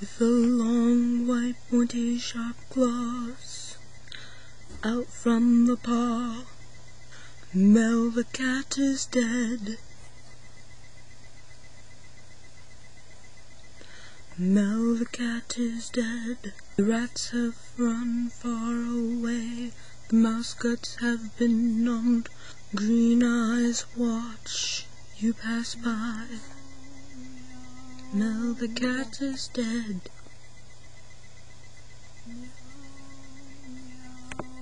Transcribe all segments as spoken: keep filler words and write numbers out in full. With the long white pointy sharp claws out from the paw, Mel the cat is dead. Mel the cat is dead. The rats have run far away, the mouse guts have been numbed. Green eyes watch you pass by. Mel the cat is dead.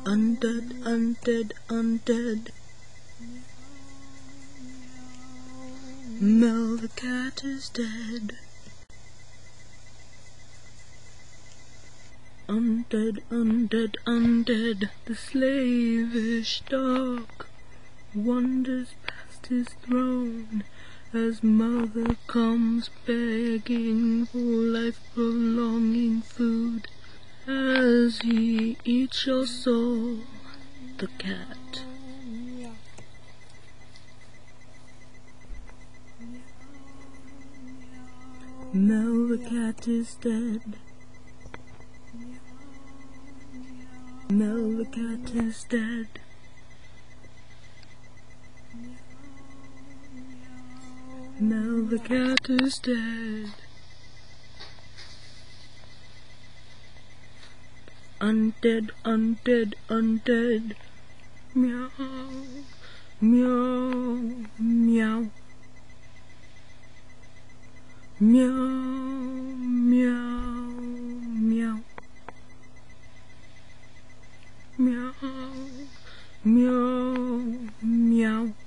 Undead, undead, undead. Mel the cat is dead. Undead, undead, undead. The slavish dog wanders past his throne as mother comes begging for life-prolonging food. As he eats your soul, the cat. Mel the cat is dead. Mel the cat is dead. Mel the cat is dead. Undead, undead, undead. Meow, meow, meow. Meow, meow, meow. Meow, meow, meow.